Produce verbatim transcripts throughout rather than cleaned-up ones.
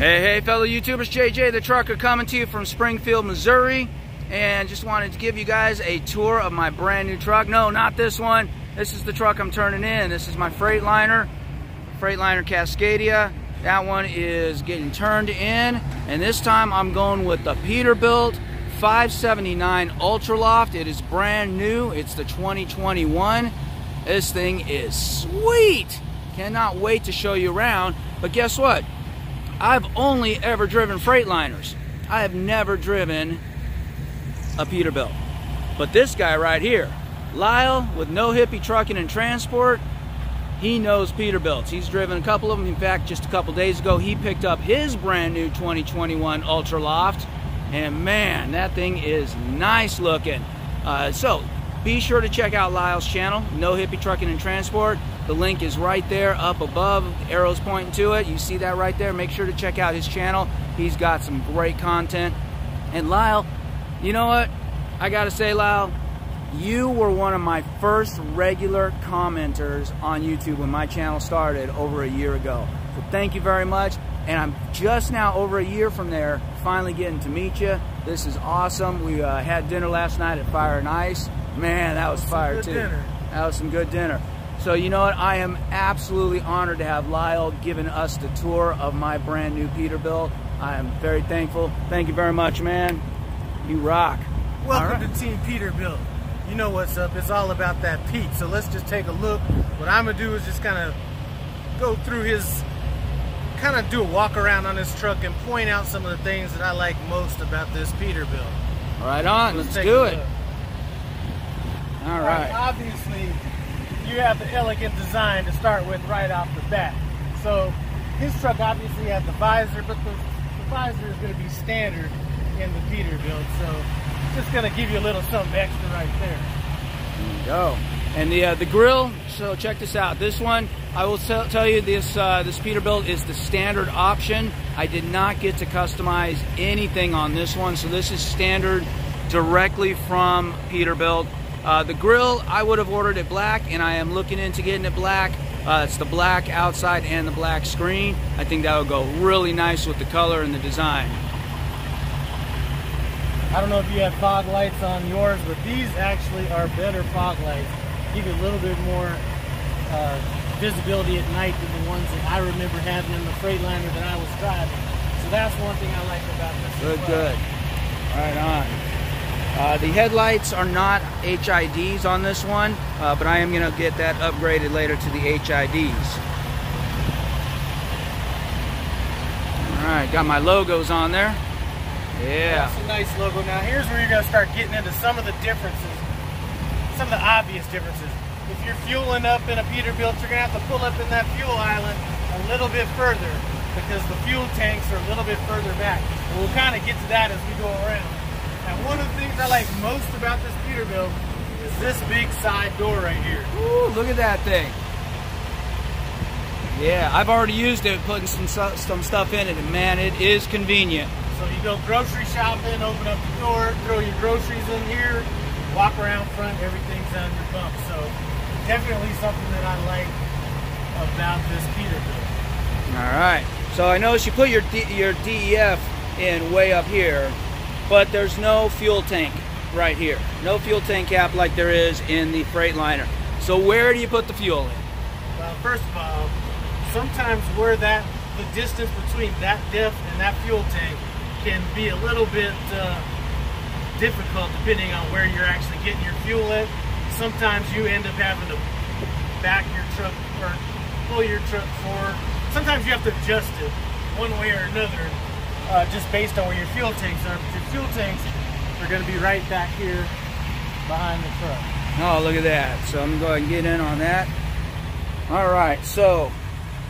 Hey, hey, fellow YouTubers, J J the Trucker coming to you from Springfield, Missouri, and just wanted to give you guys a tour of my brand new truck. No, not this one. This is the truck I'm turning in. This is my Freightliner, Freightliner Cascadia. That one is getting turned in, and this time I'm going with the Peterbilt five seventy-nine Ultraloft. It is brand new. It's the twenty twenty-one. This thing is sweet. Cannot wait to show you around, but guess what? I've only ever driven Freightliners. I have never driven a Peterbilt. But this guy right here, Lyle with No Hippie Trucking and Transport, he knows Peterbilts. He's driven a couple of them. In fact, just a couple days ago, he picked up his brand new twenty twenty-one Ultraloft. And man, that thing is nice looking. Uh, so be sure to check out Lyle's channel, No Hippie Trucking and Transport. The link is right there up above, arrows pointing to it. You see that right there? Make sure to check out his channel. He's got some great content. And Lyle, you know what? I gotta say, Lyle, you were one of my first regular commenters on YouTube when my channel started over a year ago. So thank you very much. And I'm just now over a year from there, finally getting to meet you. This is awesome. We uh, had dinner last night at Fire and Ice. Man, that was fire too. That was some good dinner. So you know what, I am absolutely honored to have Lyle giving us the tour of my brand new Peterbilt. I am very thankful. Thank you very much, man. You rock. Welcome right to Team Peterbilt. You know what's up, it's all about that peak. So let's just take a look. What I'm gonna do is just kind of go through his, kind of do a walk around on this truck and point out some of the things that I like most about this Peterbilt. Right on, let's, let's do it. All right. All right. Obviously, you have the elegant design to start with right off the bat. So his truck obviously has the visor, but the, the visor is going to be standard in the Peterbilt. So just going to give you a little something extra right there. There you go. And the uh, the grill. So check this out. This one, I will tell you, this uh, this Peterbilt is the standard option. I did not get to customize anything on this one. So this is standard directly from Peterbilt. Uh, the grill, I would have ordered it black, and I am looking into getting it black. Uh, it's the black outside and the black screen. I think that would go really nice with the color and the design. I don't know if you have fog lights on yours, but these actually are better fog lights. Give you a little bit more uh, visibility at night than the ones that I remember having in the Freightliner that I was driving. So that's one thing I like about this. Good, good. Right on. Uh, the headlights are not H I Ds on this one, uh, but I am going to get that upgraded later to the H I Ds. Alright, got my logos on there. Yeah. That's a nice logo. Now here's where you're going to start getting into some of the differences, some of the obvious differences. If you're fueling up in a Peterbilt, you're going to have to pull up in that fuel island a little bit further because the fuel tanks are a little bit further back. And we'll kind of get to that as we go around. Now, one of the things I like most about this Peterbilt is this big side door right here. Ooh, look at that thing. Yeah, I've already used it, putting some, some stuff in it, and man, it is convenient. So you go grocery shopping, open up the door, throw your groceries in here, walk around front, everything's on your bump. So definitely something that I like about this Peterbilt. All right, so I noticed you put your, D, your D E F in way up here, but there's no fuel tank right here. No fuel tank cap like there is in the Freightliner. So where do you put the fuel in? Well, first of all, sometimes where that, the distance between that diff and that fuel tank can be a little bit uh, difficult depending on where you're actually getting your fuel in. Sometimes you end up having to back your truck or pull your truck forward. Sometimes you have to adjust it one way or another. Uh, just based on where your fuel tanks are. But your fuel tanks are going to be right back here behind the truck. Oh, look at that. So I'm going to get in on that. All right, so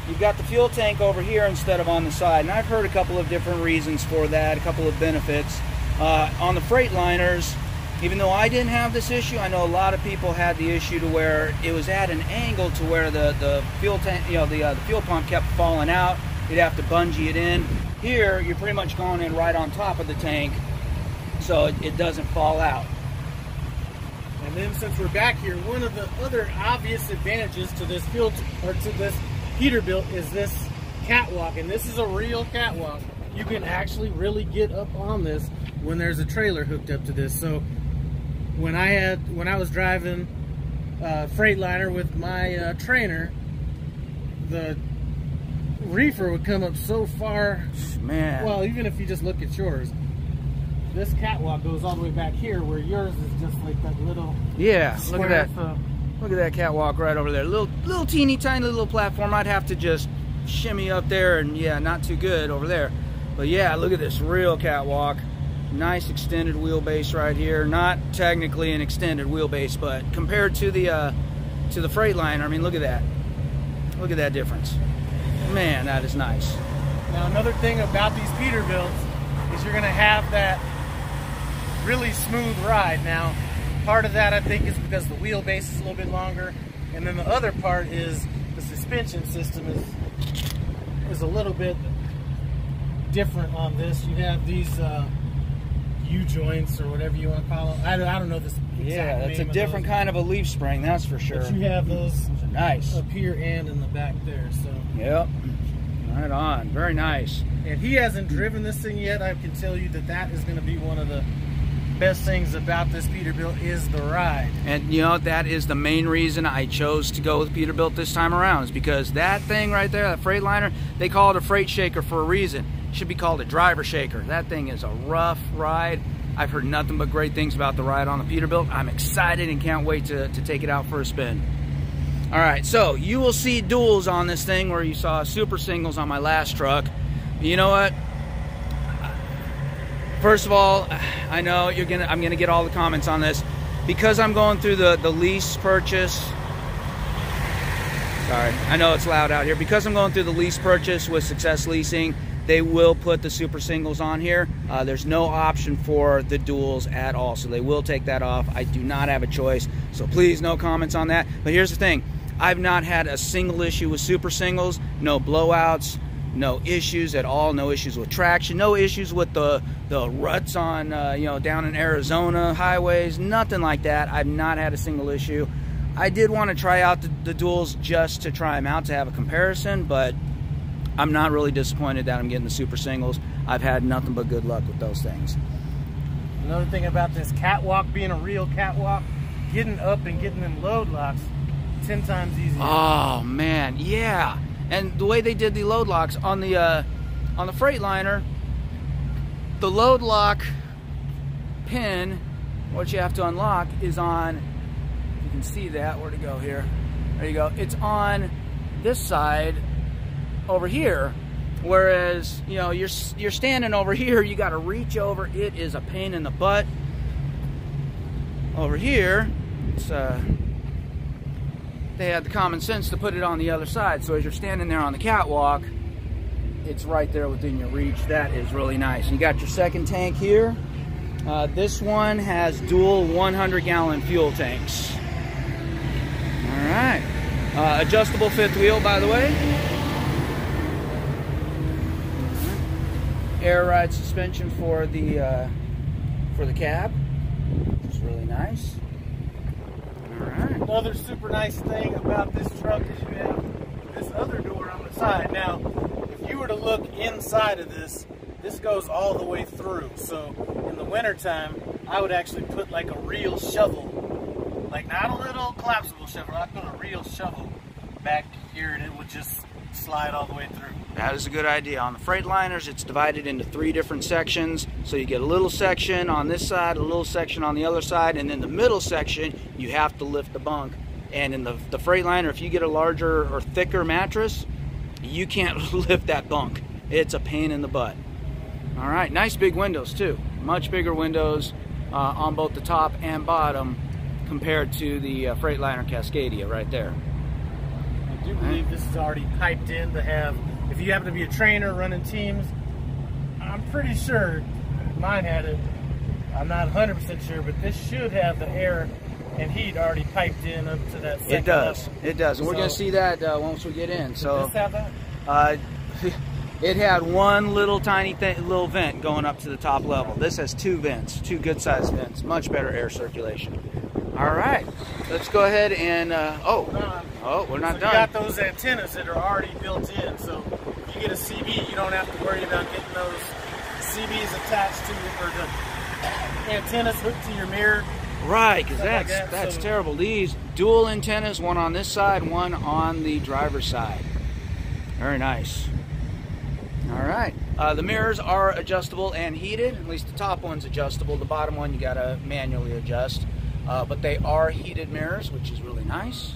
you've got the fuel tank over here instead of on the side. And I've heard a couple of different reasons for that, a couple of benefits. Uh, on the Freightliners, even though I didn't have this issue, I know a lot of people had the issue to where it was at an angle to where the, the fuel tank, you know, the, uh, the fuel pump kept falling out. You'd have to bungee it in. Here, you're pretty much going in right on top of the tank, so it, it doesn't fall out. And then, since we're back here, one of the other obvious advantages to this fuel or to this Peterbilt is this catwalk, and this is a real catwalk. You can actually really get up on this when there's a trailer hooked up to this. So when I had when I was driving uh, Freightliner with my uh, trainer, the reefer would come up so far. Man. Well, even if you just look at yours, this catwalk goes all the way back here, where yours is just like that little. Yeah, look at that. So, look at that catwalk right over there. Little, little teeny tiny little platform. I'd have to just shimmy up there, and yeah, not too good over there. But yeah, look at this real catwalk. Nice extended wheelbase right here. Not technically an extended wheelbase, but compared to the uh, to the Freightliner, I mean, look at that. Look at that difference. Man, that is nice. Now, another thing about these Peterbilts is you're going to have that really smooth ride. Now, part of that, I think, is because the wheelbase is a little bit longer, and then the other part is the suspension system is is a little bit different on this. You have these uh, U-joints or whatever you want to call them. I don't, I don't know this exact Yeah, that's name a different kind of a leaf spring, that's for sure. But you have those nice up here and in the back there. So yep, right on. Very nice. And he hasn't driven this thing yet. I can tell you that that is going to be one of the best things about this Peterbilt is the ride. And you know, that is the main reason I chose to go with Peterbilt this time around, is because that thing right there, that Freightliner, they call it a freight shaker for a reason. It should be called a driver shaker. That thing is a rough ride. I've heard nothing but great things about the ride on the Peterbilt. I'm excited and can't wait to, to take it out for a spin. All right, so you will see duals on this thing where you saw super singles on my last truck. You know what? First of all, I know you're gonna, I'm gonna get all the comments on this because I'm going through the, the lease purchase. Sorry, I know it's loud out here. Because I'm going through the lease purchase with Success Leasing, they will put the super singles on here. Uh, there's no option for the duals at all, so they will take that off. I do not have a choice, so please, no comments on that. But here's the thing, I've not had a single issue with super singles, no blowouts, no issues at all, no issues with traction, no issues with the the ruts on uh, you know, down in Arizona highways, nothing like that. I've not had a single issue. I did want to try out the, the duals just to try them out to have a comparison, but I'm not really disappointed that I'm getting the super singles. I've had nothing but good luck with those things. Another thing about this catwalk being a real catwalk, getting up and getting in load locks ten times easier. Oh man, yeah. And the way they did the load locks on the uh, on the Freightliner, the load lock pin, what you have to unlock is on, you can see that, where to go here, there you go, it's on this side over here, whereas, you know, you're, you're standing over here, you gotta reach over, it is a pain in the butt. Over here, it's uh, they had the common sense to put it on the other side, so as you're standing there on the catwalk, it's right there within your reach. That is really nice. You got your second tank here. Uh, this one has dual one hundred gallon fuel tanks. All right, uh, adjustable fifth wheel, by the way. Air ride suspension for the uh, for the cab, which is really nice. Another super nice thing about this truck is you have this other door on the side. Now, if you were to look inside of this, this goes all the way through. So in the wintertime, I would actually put like a real shovel, like not a little collapsible shovel, I'd put a real shovel back here and it would just slide all the way through. That is a good idea. On the Freightliners, it's divided into three different sections, so you get a little section on this side, a little section on the other side, and then the middle section you have to lift the bunk. And in the, the Freightliner, if you get a larger or thicker mattress, you can't lift that bunk. It's a pain in the butt. All right, nice big windows too, much bigger windows uh, on both the top and bottom compared to the uh, Freightliner Cascadia right there. I do believe this is already piped in to have, if you happen to be a trainer running teams, I'm pretty sure mine had it, I'm not one hundred percent sure, but this should have the air and heat already piped in up to that second It does, level. It does, and so, we're gonna see that uh, once we get in. So, does this have that? Uh, it had one little tiny th little vent going up to the top level. This has two vents, two good sized vents, much better air circulation. All right, let's go ahead and, uh, oh, oh, we're not so done. You got those antennas that are already built in, so If you get a C B, you don't have to worry about getting those C Bs attached to or the antennas hooked to your mirror. Right, because that's like that. that's so, terrible. These dual antennas, one on this side, one on the driver's side. Very nice. All right. Uh, the mirrors are adjustable and heated. At least the top one's adjustable. The bottom one you gotta manually adjust. Uh, but they are heated mirrors, which is really nice.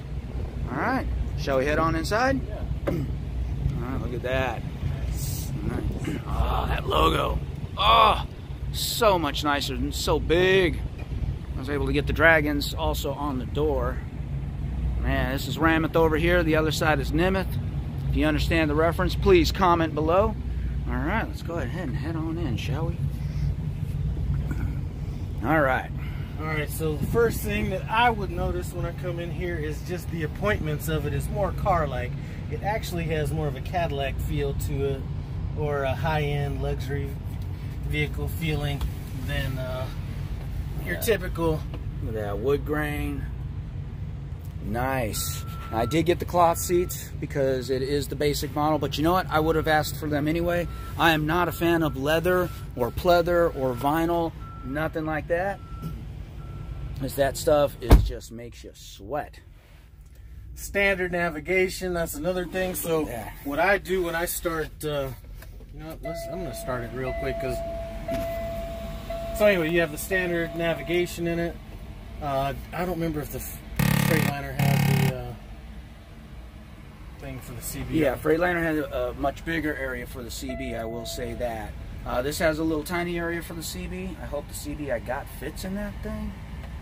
All right. Shall we head on inside? Yeah. All right, look at that. All right. Oh, that logo. Oh, so much nicer and so big. I was able to get the dragons also on the door. Man, this is Rameth over here. The other side is Nimeth. If you understand the reference, please comment below. All right, let's go ahead and head on in, shall we? All right. All right, so the first thing that I would notice when I come in here is just the appointments of it is more car-like. It actually has more of a Cadillac feel to it, or a high-end luxury vehicle feeling than uh, your typical. Look at that wood grain. Nice. I did get the cloth seats because it is the basic model, but you know what? I would have asked for them anyway. I am not a fan of leather or pleather or vinyl, nothing like that, because that stuff is just makes you sweat. Standard navigation, that's another thing. So yeah. What I do when I start, uh, you know, let's, I'm going to start it real quick because. So anyway, you have the standard navigation in it. Uh, I don't remember if the Freightliner had the uh, thing for the C B. Yeah, Freightliner had a, a much bigger area for the C B, I will say that. Uh, this has a little tiny area for the C B. I hope the C B I got fits in that thing.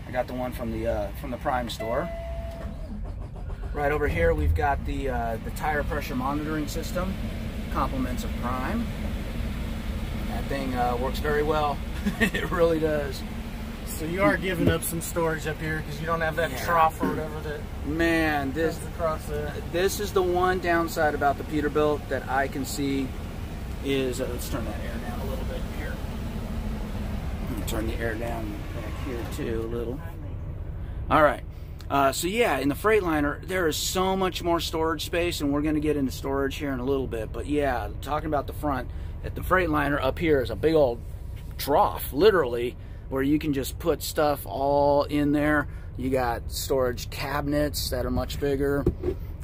I got the one from the uh, from the Prime store. Right over here, we've got the uh, the tire pressure monitoring system. Compliments of Prime. That thing uh, works very well. It really does. So you are giving up some storage up here because you don't have that yeah. trough or whatever that. Man, this across there. This is the one downside about the Peterbilt that I can see is uh, let's turn that air down a little bit here. Turn the air down back here too a little. All right. Uh, so yeah, in the Freightliner, there is so much more storage space, and we're going to get into storage here in a little bit. But yeah, talking about the front, at the Freightliner up here is a big old trough, literally, where you can just put stuff all in there. You got storage cabinets that are much bigger,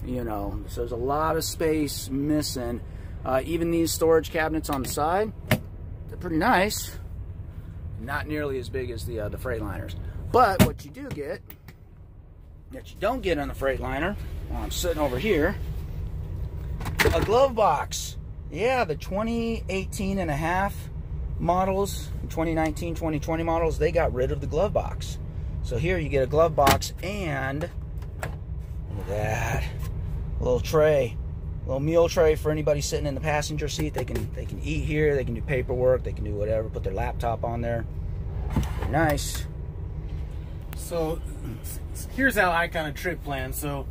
you know, so there's a lot of space missing. Uh, even these storage cabinets on the side, they're pretty nice. Not nearly as big as the, uh, the Freightliners. But what you do get... that you don't get on the Freightliner, while I'm sitting over here, a glove box. Yeah, the twenty eighteen and a half models, twenty nineteen, twenty twenty models, they got rid of the glove box. So here you get a glove box and look at that, a little tray, a little meal tray for anybody sitting in the passenger seat. They can they can eat here, they can do paperwork, they can do whatever, put their laptop on there. Very nice. So here's how I kind of trip plan. So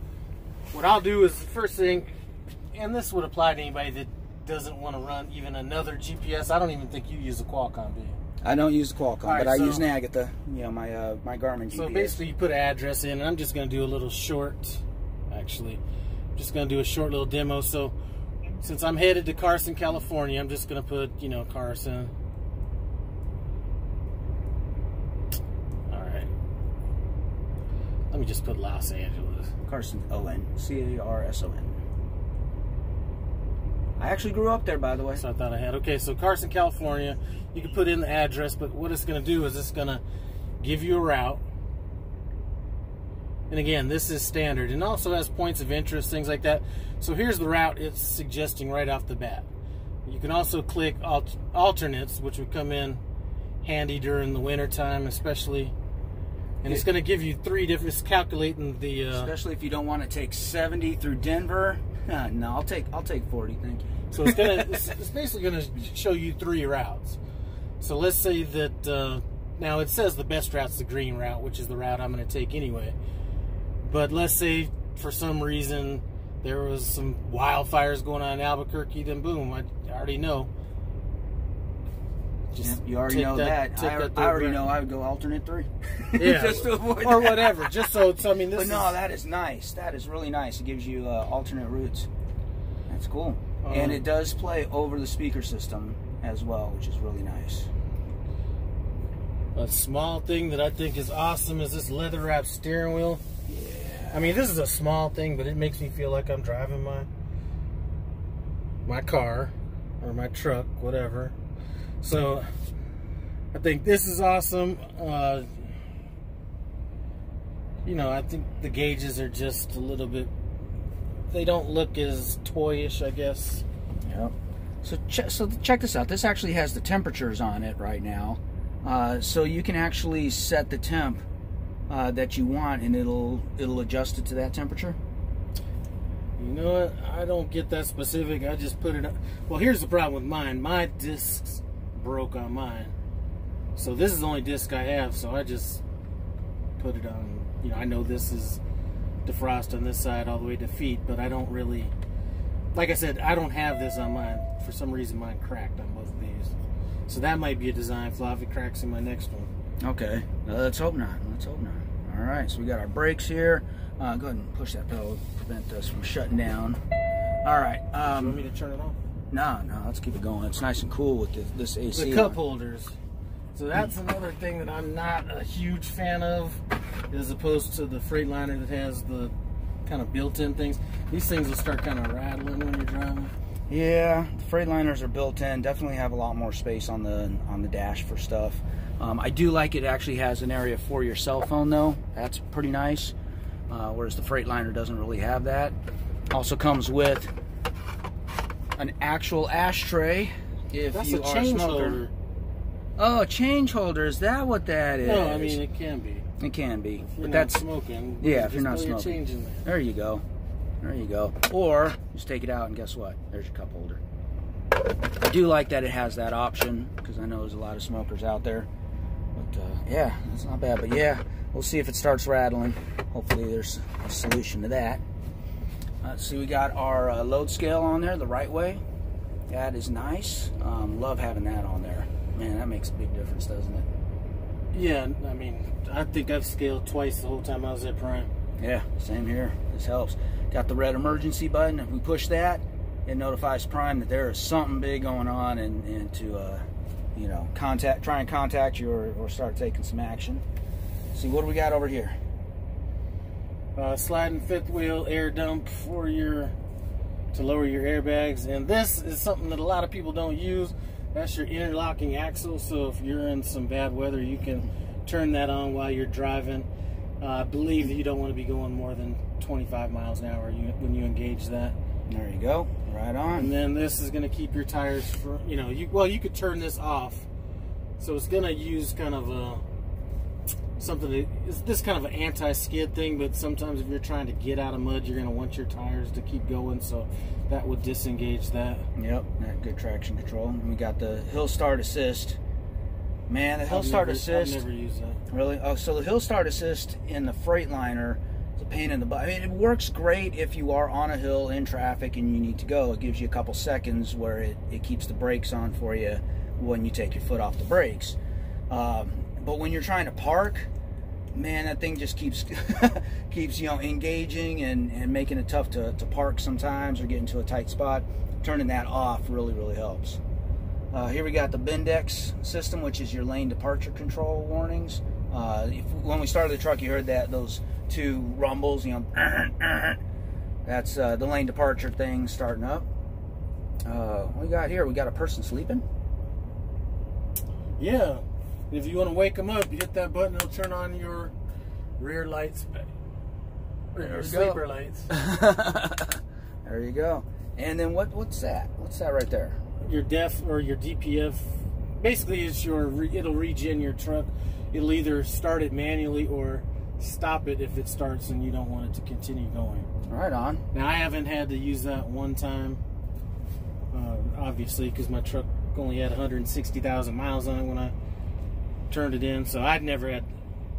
what I'll do is the first thing, and this would apply to anybody that doesn't want to run even another G P S. I don't even think you use a Qualcomm, do you? I don't use a Qualcomm, right, but so, I use Nagatha, you know, my uh, my Garmin G P S. So basically you put an address in, and I'm just going to do a little short, actually. I'm just going to do a short little demo. So since I'm headed to Carson, California, I'm just going to put, you know, Carson. Let me just put Los Angeles. Carson, O N. C A R S O N. I actually grew up there, by the way. So I thought I had. Okay, so Carson, California. You can put in the address, but what it's going to do is it's going to give you a route. And again, this is standard. And also has points of interest, things like that. So here's the route it's suggesting right off the bat. You can also click alt alternates, which would come in handy during the winter time, especially... And it's going to give you three different, it's calculating the... Uh, Especially if you don't want to take seventy through Denver. No, I'll take I'll take forty, thank you. So it's, gonna, it's, it's basically going to show you three routes. So let's say that... Uh, now, it says the best route's the green route, which is the route I'm going to take anyway. But let's say, for some reason, there was some wildfires going on in Albuquerque, then boom, I already know. Just you already know that. that. I, that I already know I would go alternate three. Yeah. Just to avoid or that. Whatever. Just so, so, I mean, this But no, is, that is nice. That is really nice. It gives you uh, alternate routes. That's cool. Um, and it does play over the speaker system as well, which is really nice. A small thing that I think is awesome is this leather wrapped steering wheel. Yeah. I mean, this is a small thing, but it makes me feel like I'm driving my my car or my truck, whatever. So I think this is awesome. Uh, you know, I think the gauges are just a little bit, they don't look as toyish, I guess. Yep. So, ch so check this out. This actually has the temperatures on it right now. Uh, so you can actually set the temp uh, that you want, and it'll it'll adjust it to that temperature. You know what? I don't get that specific. I just put it up. Well, here's the problem with mine. My discs broke on mine. So this is the only disc I have, so I just put it on. You know, I know this is defrost on this side all the way to feet, but I don't really, like I said, I don't have this on mine. For some reason, mine cracked on both of these. So that might be a design flaw if it cracks in my next one. Okay, well, let's hope not, let's hope not. All right, so we got our brakes here. Uh, go ahead and push that pedal to prevent us from shutting down. All right. Um, you want me to turn it off? No, no, let's keep it going. It's nice and cool with the, this A C. The cup holders. So that's another thing that I'm not a huge fan of, as opposed to the Freightliner that has the kind of built-in things. These things will start kind of rattling when you're driving. Yeah, the Freightliners are built-in. Definitely have a lot more space on the on the dash for stuff. Um, I do like it. Actually has an area for your cell phone though. That's pretty nice. Uh, whereas the Freightliner doesn't really have that. Also comes with an actual ashtray. If That's you a are change holder. holder. Oh, change holder. Is that what that is? No, I mean it can be. It can be, if you're but not that's smoking. Yeah, if you're not smoking. Your there. there you go, there you go. Or just take it out and guess what? There's your cup holder. I do like that it has that option because I know there's a lot of smokers out there. But uh, yeah, that's not bad. But yeah, we'll see if it starts rattling. Hopefully, there's a solution to that. Uh, see, we got our uh, load scale on there the right way. That is nice. Um, love having that on there. Man, that makes a big difference, doesn't it? Yeah, I mean, I think I've scaled twice the whole time I was at Prime. Yeah, same here. This helps. Got the red emergency button. If we push that, it notifies Prime that there is something big going on, and, and to, uh, you know, contact, try and contact you or, or start taking some action. See, what do we got over here? Uh, sliding fifth wheel air dump for your, to lower your airbags. And this is something that a lot of people don't use. That's your interlocking axle, so if you're in some bad weather, you can turn that on while you're driving. Uh, I believe that you don't want to be going more than twenty-five miles an hour when you engage that. There you go, right on. And then this is going to keep your tires, for, you know, you, well, you could turn this off. So it's going to use kind of a, something, that, it's this kind of an anti-skid thing, but sometimes if you're trying to get out of mud, you're going to want your tires to keep going, so that would disengage that. Yep, that good traction control. And we got the hill start assist. Man, the hill I've start never, assist. I've never used that. Really? Oh, so the hill start assist in the Freightliner is a pain in the butt. I mean, it works great if you are on a hill in traffic and you need to go. It gives you a couple seconds where it, it keeps the brakes on for you when you take your foot off the brakes. Um, But when you're trying to park, man, that thing just keeps keeps you know engaging and, and making it tough to, to park sometimes or get into a tight spot. Turning that off really, really helps. Uh, here we got the Bendix system, which is your lane departure control warnings. Uh, if, when we started the truck, you heard that those two rumbles, you know, that's uh, the lane departure thing starting up. Uh, what we got here? We got a person sleeping. Yeah. If you want to wake them up, you hit that button, it'll turn on your rear lights, rear sleeper go. lights. There you go. And then what? What's that? What's that right there? Your D E F or your D P F. Basically, it's your. It'll regen your truck. It'll either start it manually or stop it if it starts and you don't want it to continue going. Right on. Now I haven't had to use that one time, uh, obviously, because my truck only had one hundred sixty thousand miles on it when I turned it in, so I'd never had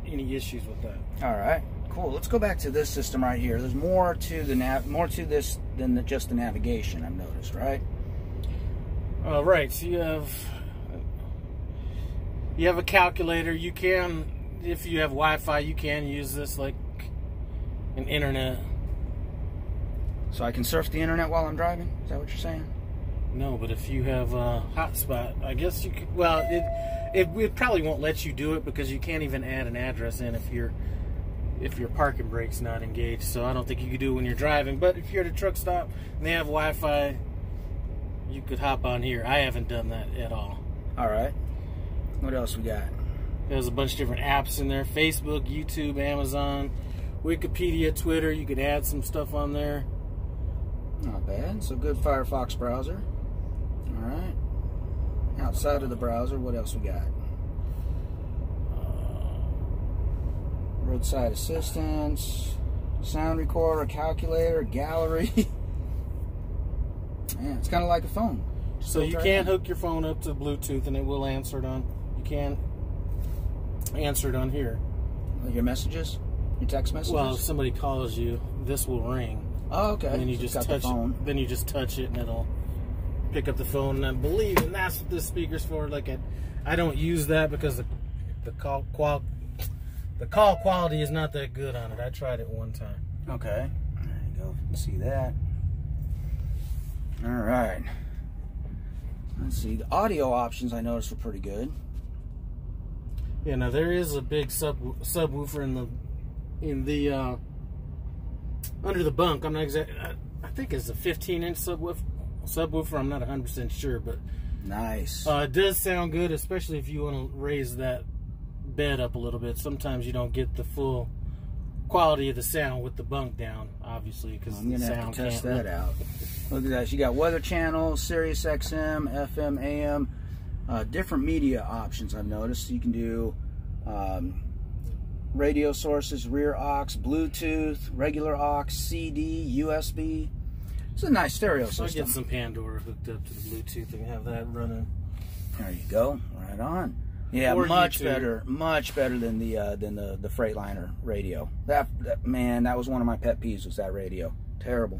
any issues with that. All right, cool. Let's go back to this system right here. There's more to the nav, more to this than the, just the navigation. I've noticed, right? All right. So you have you have a calculator. You can, if you have Wi-Fi, you can use this like an internet. So I can surf the internet while I'm driving? Is that what you're saying? No, but if you have a hotspot, I guess you could, well, it, it it probably won't let you do it because you can't even add an address in if you're, if your parking brake's not engaged. So I don't think you could do it when you're driving. But if you're at a truck stop and they have Wi-Fi, you could hop on here. I haven't done that at all. All right. What else we got? There's a bunch of different apps in there. Facebook, YouTube, Amazon, Wikipedia, Twitter. You could add some stuff on there. Not bad. So good Firefox browser. All right. Outside of the browser, what else we got? Roadside assistance, sound recorder, calculator, gallery. Man, it's kind of like a phone. Just so you can hook your phone up to Bluetooth and it will answer it on. You can answer it on here. Your messages? Your text messages? Well, if somebody calls you, this will ring. Oh, okay. And then you so just touch the phone. It. Then you just touch it and it'll pick up the phone. And I believe, and that's what this speaker's for. Like I, I don't use that because the the call qual. The call quality is not that good on it. I tried it one time. Okay. There you go. You can see that. All right. Let's see. The audio options I noticed were pretty good. Yeah. Now there is a big sub subwoofer in the in the uh, under the bunk. I'm not exact. I, I think it's a fifteen inch subwoofer. Subwoofer. I'm not one hundred percent sure, but nice. Uh, it does sound good, especially if you want to raise that bed up a little bit. Sometimes you don't get the full quality of the sound with the bunk down, obviously, because I'm gonna the sound have to test that look. out. Look at that. You got Weather Channel, Sirius X M, F M, A M, uh, different media options. I've noticed you can do um, radio sources, rear aux, Bluetooth, regular aux, C D, U S B. It's a nice stereo so system. I get some Pandora hooked up to the Bluetooth and have that running. There you go. Right on. Yeah, much better, much better than the uh, than the the Freightliner radio. That, that man, that was one of my pet peeves was that radio. Terrible.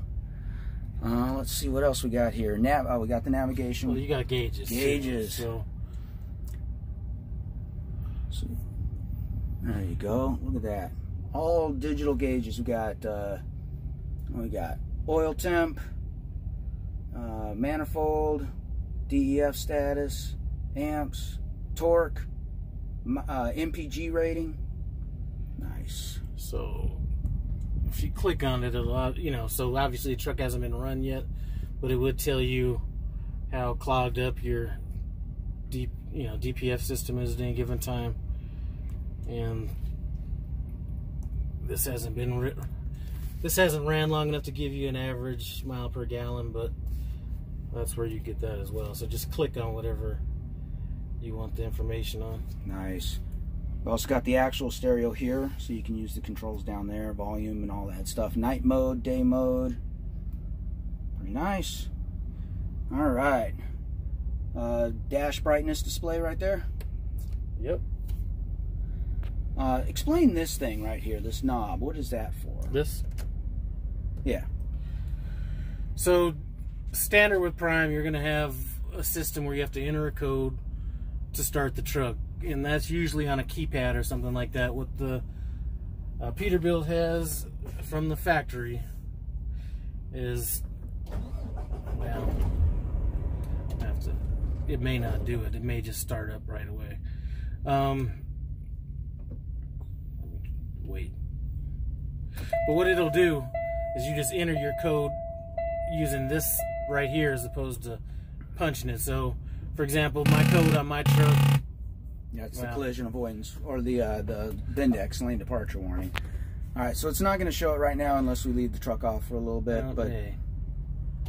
Uh, let's see what else we got here. Nav. Oh, we got the navigation. Well, you got gauges. Gauges. So. so, there you go. Look at that. All digital gauges. We got. Uh, what we got? Oil temp. Uh, manifold. D E F status. Amps. Torque, uh, M P G rating. Nice. So if you click on it a lot, you know, so obviously the truck hasn't been run yet, but it would tell you how clogged up your D, you know, D P F system is at any given time. And this hasn't been, this hasn't ran long enough to give you an average mile per gallon, but that's where you get that as well. So just click on whatever you want the information on. Nice. We've also got the actual stereo here, so you can use the controls down there, volume and all that stuff. Night mode, day mode. Pretty nice. All right. Uh, dash brightness display right there. Yep. Uh, explain this thing right here, this knob. What is that for? This? Yeah. So, standard with Prime, you're going to have a system where you have to enter a code to start the truck, and that's usually on a keypad or something like that. What the uh, Peterbilt has from the factory is, well, I have to, it may not do it, it may just start up right away. Um, wait, but what it'll do is you just enter your code using this right here as opposed to punching it. So for example, my code on my truck. Yeah, it's wow. the collision avoidance or the uh, the Bendix lane departure warning. All right, so it's not going to show it right now unless we leave the truck off for a little bit. Okay.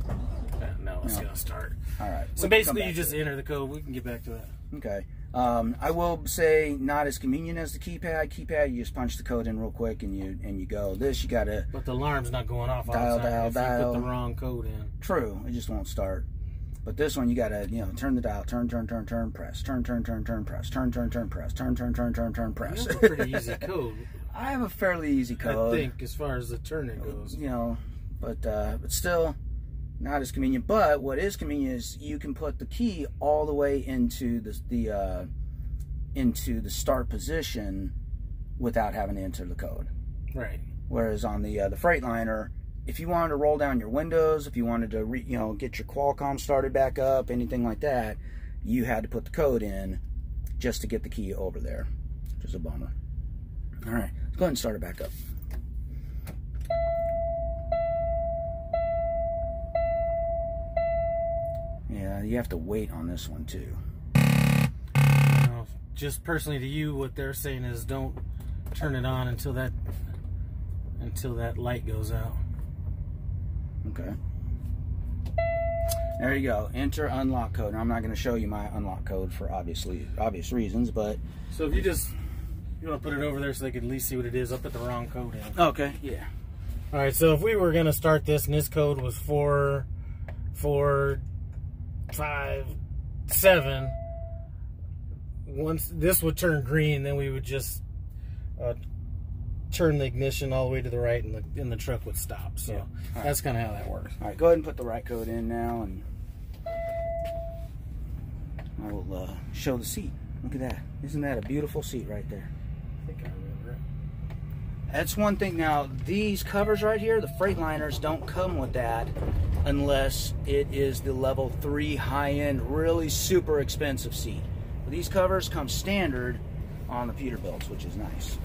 But uh, no, it's no. going to start. All right. So basically, you just enter the code. We can get back to that. Okay. Um, I will say not as convenient as the keypad. Keypad, you just punch the code in real quick and you and you go. This you got to. But the alarm's not going off all dial, the time dial, if dial. you put the wrong code in. True, it just won't start. But this one, you gotta, you know, turn the dial, turn, turn, turn, turn, press, turn, turn, turn, turn, press, turn, turn, turn, press, turn, turn, turn, turn, turn, press. That's a pretty easy code. I have a fairly easy code, I think, as far as the turning goes. You know, but uh, but still, not as convenient. But what is convenient is you can put the key all the way into the the uh, into the start position without having to enter the code. Right. Whereas on the uh, the Freightliner, if you wanted to roll down your windows, if you wanted to, re, you know, get your Qualcomm started back up, anything like that, you had to put the code in just to get the key over there, which is a bummer. All right, let's go ahead and start it back up. Yeah, you have to wait on this one too. Now, just personally to you, what they're saying is don't turn it on until that until that light goes out. Okay. There you go. Enter unlock code. Now, I'm not going to show you my unlock code for obviously obvious reasons, but so if you just you want to put it over there so they can at least see what it is. I'll put the wrong code in. Okay. Yeah. All right. So if we were going to start this, and this code was four, four, five, seven. Once this would turn green, then we would just uh, turn the ignition all the way to the right, and the and the truck would stop. So yeah. That's kind of how that works. All right, go ahead and put the right code in now, and I will uh, show the seat. Look at that! Isn't that a beautiful seat right there? I think I remember it. That's one thing. Now these covers right here, the Freightliners don't come with that unless it is the level three high-end, really super expensive seat. But these covers come standard on the Peterbilts, which is nice.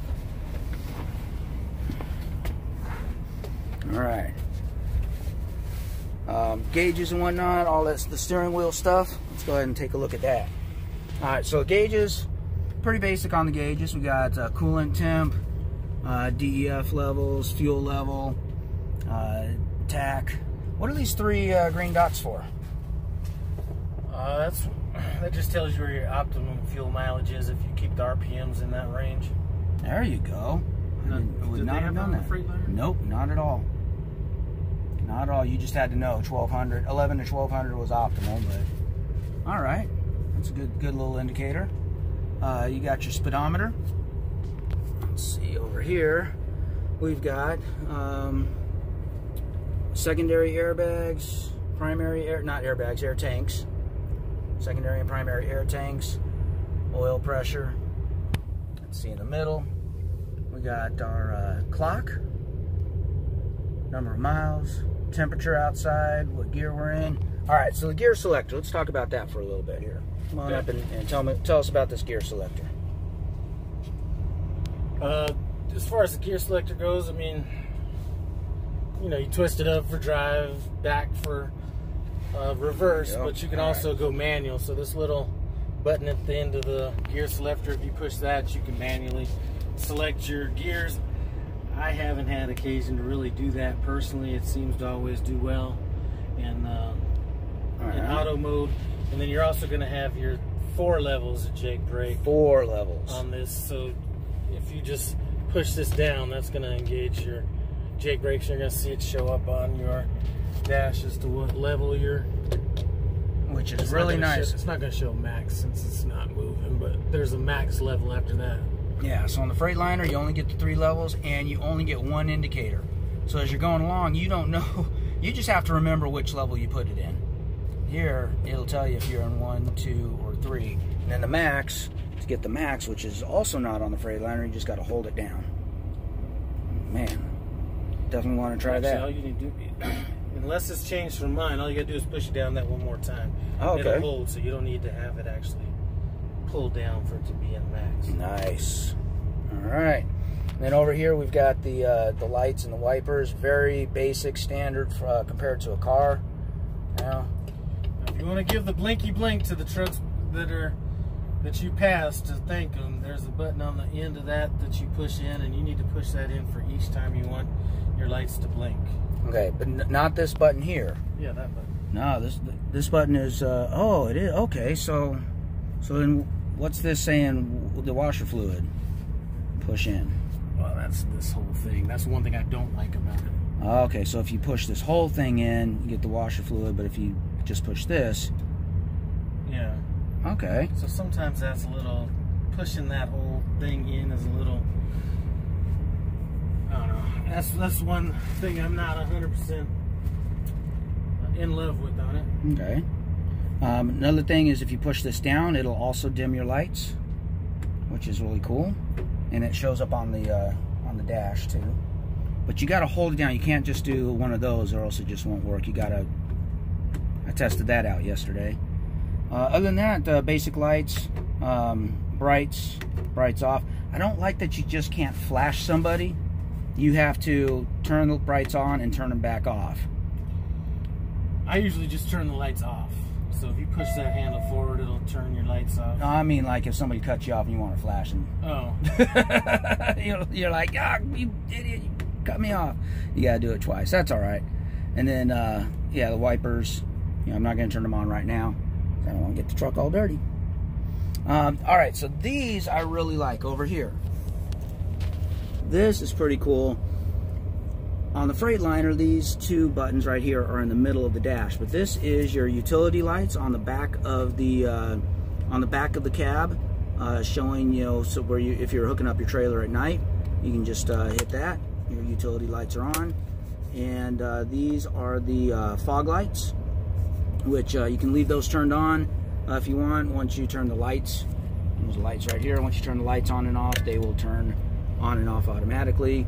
All right, um, gauges and whatnot, all that's the steering wheel stuff. Let's go ahead and take a look at that. All right, so gauges, pretty basic on the gauges. We got uh, coolant temp, uh, D E F levels, fuel level, uh, T A C. What are these three uh, green dots for? Uh, that's that just tells you where your optimum fuel mileage is if you keep the R P Ms in that range. There you go. I would not have done that. Nope, not at all. Not at all. You just had to know twelve hundred, eleven to twelve hundred was optimal, but all right, that's a good, good little indicator. Uh, you got your speedometer. Let's see over here. We've got um, secondary airbags, primary air, not airbags, air tanks. Secondary and primary air tanks, oil pressure. Let's see in the middle. We got our uh, clock, number of miles, temperature outside, what gear we're in. All right, so the gear selector, let's talk about that for a little bit here. Come on yeah. up and, and tell, me, tell us about this gear selector. Uh, as far as the gear selector goes, I mean, you know, you twist it up for drive, back for uh, reverse, you but you can All also right. go manual. So this little button at the end of the gear selector, if you push that, you can manually select your gears. I haven't had occasion to really do that personally. It seems to always do well in, uh, right. in auto mode. And then you're also going to have your four levels of Jake brake. Four levels on this. So if you just push this down, that's going to engage your Jake brakes. You're going to see it show up on your dash as to what level you're. Which is really nice. It's not going to show max since it's not moving, but there's a max level after that. Yeah, so on the Freightliner, you only get the three levels, and you only get one indicator. So as you're going along, you don't know. You just have to remember which level you put it in. Here, it'll tell you if you're in one, two, or three. And then the max, to get the max, which is also not on the Freightliner, you just got to hold it down. Man, definitely want to try Actually, that. All you need to do, unless it's changed from mine, all you got to do is push it down that one more time. Oh, okay. It'll hold, so you don't need to have it actually pull down for it to be in max. Nice. All right. And then over here we've got the uh, the lights and the wipers. Very basic, standard for, uh, compared to a car. Now, if you want to give the blinky blink to the trucks that are that you pass to thank them, there's a button on the end of that that you push in, and you need to push that in for each time you want your lights to blink. Okay, but n not this button here. Yeah, that button. No, this this button is. Uh, oh, it is. Okay, so. So then, what's this saying? The washer fluid, push in. Well, that's this whole thing. That's one thing I don't like about it. Okay, so if you push this whole thing in, you get the washer fluid. But if you just push this, yeah. Okay. So sometimes that's a little pushing that whole thing in is a little. I don't know. That's that's one thing I'm not one hundred percent in love with on it. Okay. Um, another thing is if you push this down, it'll also dim your lights, which is really cool, and it shows up on the uh, on the dash too. But you got to hold it down. You can't just do one of those, or else it just won't work. You got to... I tested that out yesterday. Uh, other than that, uh, basic lights, um, brights, brights off. I don't like that you just can't flash somebody. You have to turn the brights on and turn them back off. I usually just turn the lights off. So if you push that handle forward, it'll turn your lights off. No, I mean like if somebody cuts you off and you want to flash them. Oh. you're, you're like, ah, you idiot, you cut me off. You got to do it twice. That's all right. And then, uh, yeah, the wipers. You know, I'm not going to turn them on right now. I don't want to get the truck all dirty. Um, all right, so these I really like over here. This is pretty cool. On the Freightliner, these two buttons right here are in the middle of the dash, but this is your utility lights on the back of the uh, on the back of the cab, uh, showing, you know, so where you, if you're hooking up your trailer at night, you can just uh, hit that. Your utility lights are on, and uh, these are the uh, fog lights, which uh, you can leave those turned on uh, if you want. Once you turn the lights, those lights right here, once you turn the lights on and off, they will turn on and off automatically.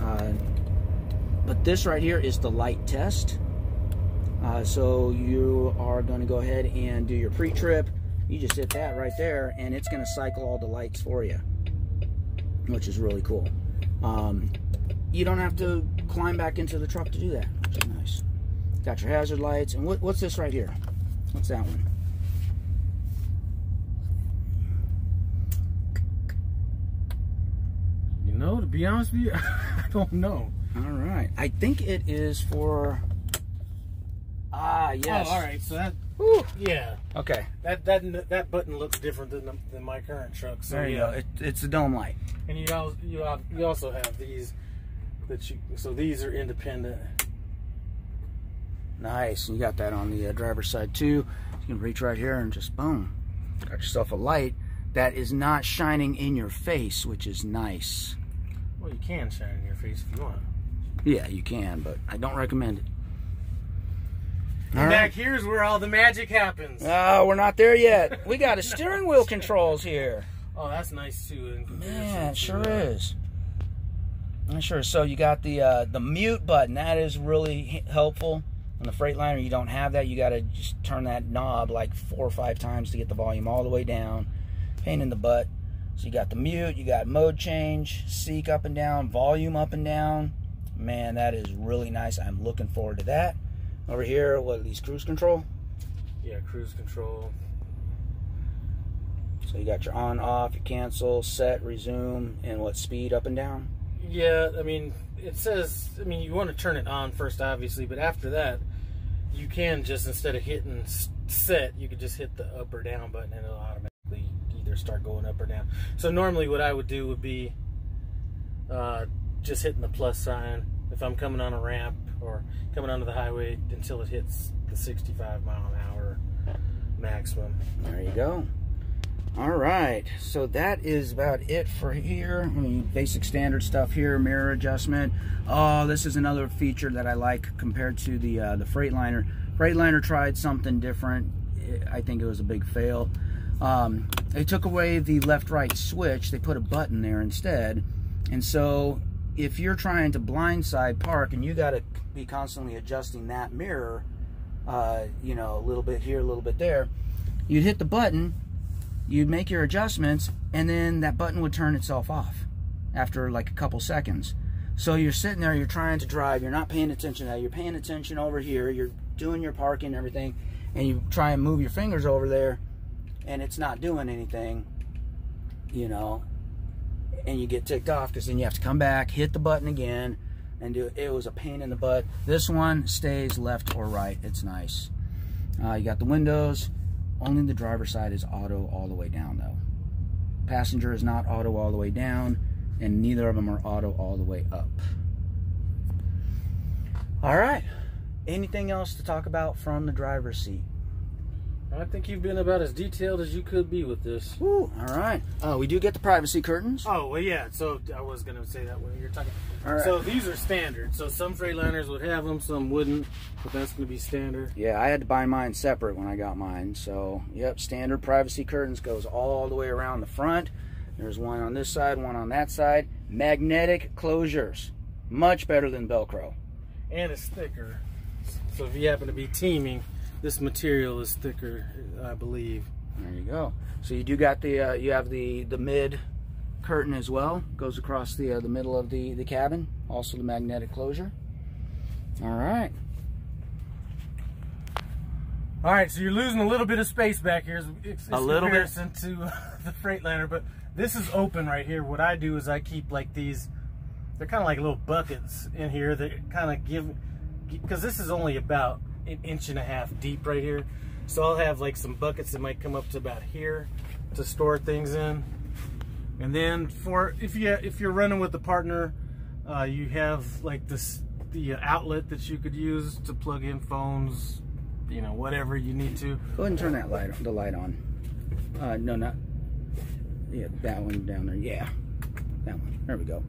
Uh, but this right here is the light test. Uh, so you are going to go ahead and do your pre-trip. You just hit that right there, and it's going to cycle all the lights for you, which is really cool. Um, you don't have to climb back into the truck to do that, which is nice. Got your hazard lights. And what, what's this right here? What's that one? You know, to be honest with you, I don't know. All right. I think it is for... Ah, yes. Oh, all right. So that... Whew. Yeah. Okay. That that that button looks different than, the, than my current truck. So there you yeah. go. It, it's a dome light. And you, al you, al you also have these. that you. So these are independent. Nice. You got that on the uh, driver's side too. You can reach right here and just boom, got yourself a light that is not shining in your face, which is nice. Well, you can shine in your face if you want. Yeah, you can, but I don't recommend it. All and right. Back here's where all the magic happens. Oh, uh, we're not there yet. We got a steering wheel controls here. Oh, that's nice too. Man, it sure is. I'm sure. So you got the uh, the mute button. That is really helpful. On the Freightliner, you don't have that. You got to just turn that knob like four or five times to get the volume all the way down. Pain in the butt. So you got the mute, you got mode change, seek up and down, volume up and down. Man, that is really nice. I'm looking forward to that. Over here, what are these? Cruise control? Yeah, cruise control. So you got your on, off, your cancel, set, resume, and what, speed up and down? Yeah, I mean, it says, I mean, you want to turn it on first, obviously, but after that, you can just, instead of hitting set, you could just hit the up or down button, and it'll automatically either start going up or down. So normally what I would do would be uh, just hitting the plus sign if I'm coming on a ramp or coming onto the highway until it hits the sixty-five mile an hour maximum. There you go. All right, so that is about it for here. I mean, basic standard stuff here, mirror adjustment. Oh, this is another feature that I like compared to the uh, the Freightliner. Freightliner tried something different. I think it was a big fail. Um, they took away the left-right switch. They put a button there instead. And so if you're trying to blindside park and you got to be constantly adjusting that mirror, uh, you know, a little bit here, a little bit there, you'd hit the button, you'd make your adjustments, and then that button would turn itself off after like a couple seconds. So you're sitting there, you're trying to drive, you're not paying attention to that, you're paying attention over here, you're doing your parking and everything, and you try and move your fingers over there, and it's not doing anything, you know, and you get ticked off because then you have to come back, hit the button again, and do it. It was a pain in the butt. This one stays left or right. It's nice. Uh, you got the windows. Only the driver's side is auto all the way down, though. Passenger is not auto all the way down, and neither of them are auto all the way up. All right. Anything else to talk about from the driver's seat? I think you've been about as detailed as you could be with this. Woo, all right. Uh, we do get the privacy curtains. Oh, well, yeah. So I was going to say that when you were talking. All right. So these are standard. So some Freightliners would have them, some wouldn't. But that's going to be standard. Yeah, I had to buy mine separate when I got mine. So, yep, standard privacy curtains goes all the way around the front. There's one on this side, one on that side. Magnetic closures. Much better than Velcro. And it's thicker. So if you happen to be teaming, this material is thicker, I believe. There you go. So you do got the, uh, you have the, the mid curtain as well. Goes across the, uh, the middle of the, the cabin. Also the magnetic closure. All right. All right, so you're losing a little bit of space back here. It's, it's a little bit in comparison to uh, the Freightliner, but this is open right here. What I do is I keep like these, they're kind of like little buckets in here that kind of give, because this is only about an inch and a half deep right here. So I'll have like some buckets that might come up to about here to store things in. And then for, if, you, if you're running with a partner, uh, you have like this, the outlet that you could use to plug in phones, you know, whatever you need to. Go ahead and turn that light, the light on. Uh, no, not, yeah, that one down there. Yeah, that one. There we go.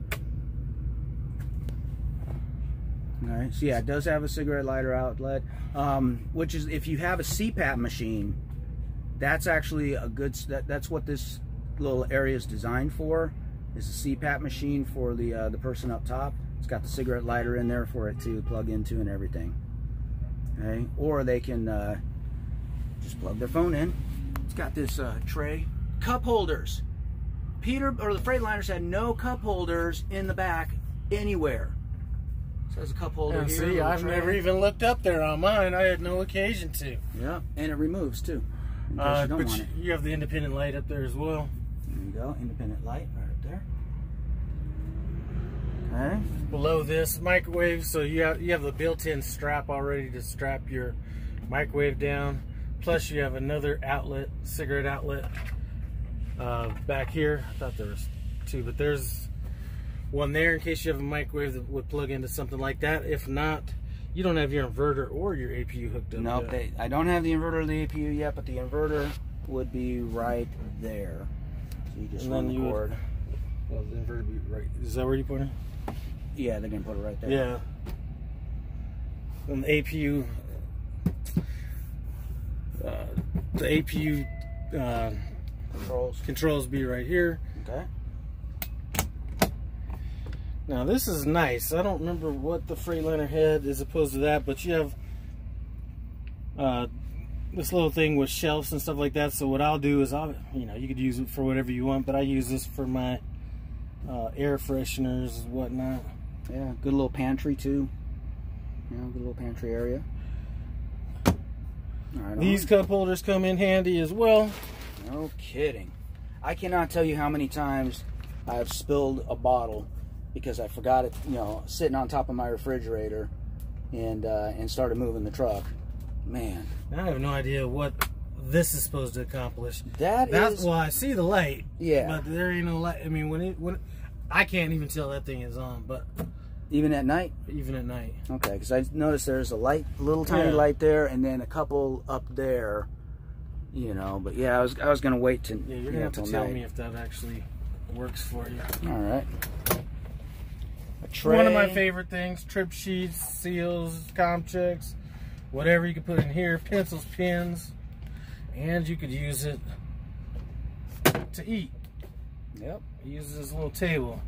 All right, so yeah, it does have a cigarette lighter outlet, um, which is, if you have a C PAP machine, that's actually a good, that, that's what this little area is designed for, is a C PAP machine for the, uh, the person up top. It's got the cigarette lighter in there for it to plug into and everything. Okay. Or they can uh, just plug their phone in. It's got this uh, tray. Cup holders. Peter, or the Freightliners had no cup holders in the back anywhere. So there's a cup holder and here. See, I've tray. never even looked up there on mine. I had no occasion to. Yeah, and it removes too. Uh, you but you, you have the independent light up there as well. There you go, independent light right up there. Okay. Below this microwave, so you have you have the built-in strap already to strap your microwave down. Plus, you have another outlet, cigarette outlet, uh, back here. I thought there was two, but there's one there in case you have a microwave that would plug into something like that. If not, you don't have your inverter or your A P U hooked up. No, nope, I don't have the inverter or the A P U yet, but the inverter would be right there. So you just and run the cord. Would, well, the inverter would be right. Is that where you put it? Yeah, they're gonna put it right there. Yeah. And the A P U, uh, the A P U uh, controls controls be right here. Okay. Now this is nice. I don't remember what the Freightliner had as opposed to that, but you have uh, this little thing with shelves and stuff like that. So what I'll do is, I'll, you know, you could use it for whatever you want, but I use this for my uh, air fresheners and whatnot. Yeah, good little pantry too. Yeah, good little pantry area. All right, these cup holders come in handy as well. No kidding. I cannot tell you how many times I've spilled a bottle because I forgot it, you know, sitting on top of my refrigerator, and uh, and started moving the truck. Man, I have no idea what this is supposed to accomplish. That that's is, well, I see the light. Yeah, but there ain't no light. I mean, when it when it, I can't even tell that thing is on, but even at night? Even at night. Okay, because I noticed there's a light, a little tiny yeah. light there, and then a couple up there, you know. But yeah, I was, I was going to wait to. Yeah, you're going to have to tell night. me if that actually works for you. All right. A tray. One of my favorite things, trip sheets, seals, com checks, whatever you can put in here, pencils, pins, and you could use it to eat. Yep. Use this little table.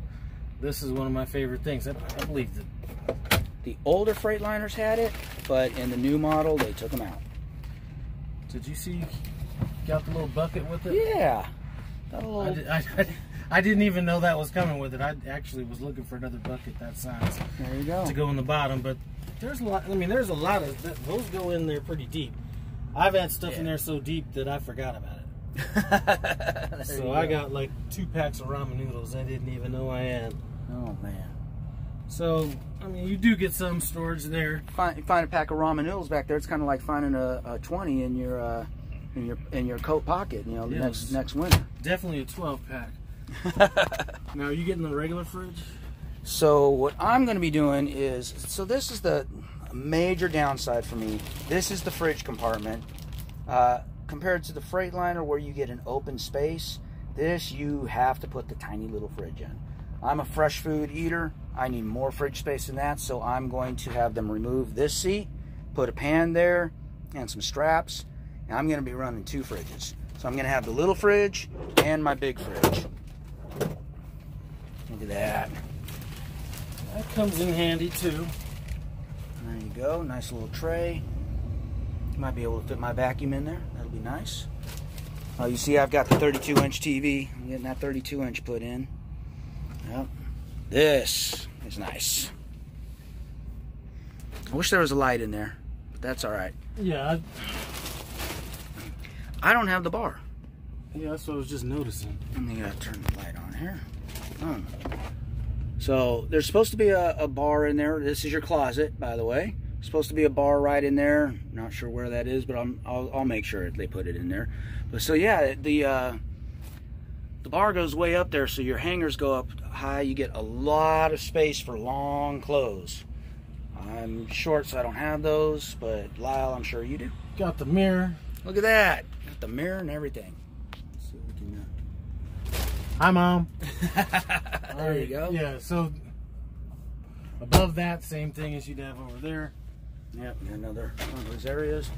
This is one of my favorite things. I, I believe that the older Freightliners had it, but in the new model, they took them out. Did you see you got the little bucket with it? Yeah. Got a little... I did, I, I, I didn't even know that was coming with it. I actually was looking for another bucket that size. There you go. To go in the bottom, but there's a lot. I mean, there's a lot of th those go in there pretty deep. I've had stuff yeah. in there so deep that I forgot about it. So go. I got like two packs of ramen noodles I didn't even know I had. Oh man. So I mean, you do get some storage there. Find, you find a pack of ramen noodles back there. It's kind of like finding a, a twenty in your uh, in your in your coat pocket. You know, yeah, next next winter. Definitely a twelve pack. Now, are you getting the regular fridge? So what I'm going to be doing is, so this is the major downside for me. This is the fridge compartment. Uh, compared to the Freightliner where you get an open space, this you have to put the tiny little fridge in. I'm a fresh food eater. I need more fridge space than that, so I'm going to have them remove this seat, put a pan there, and some straps, and I'm going to be running two fridges. So I'm going to have the little fridge and my big fridge. Look at that. That Comes in handy too. There you go, nice little tray. Might be able to fit my vacuum in there. That'll be nice. Uh, you see I've got the thirty-two inch T V. I'm getting that thirty-two inch put in. Yep. This is nice. I wish there was a light in there, but that's all right. Yeah. I, I don't have the bar. Yeah, that's what I was just noticing. I'm going to turn the light on here. Oh. So there's supposed to be a, a bar in there. This is your closet, by the way. Supposed to be a bar right in there. Not sure where that is, but I'm, I'll, I'll make sure they put it in there. But so yeah, the uh, the bar goes way up there, so your hangers go up high. You get a lot of space for long clothes. I'm short, so I don't have those, but Lyle, I'm sure you do. Got the mirror. Look at that. Got the mirror and everything. Let's see if we can, uh... Hi, Mom. There you go. Yeah, so above that, same thing as you'd have over there. Yep, another one of those areas.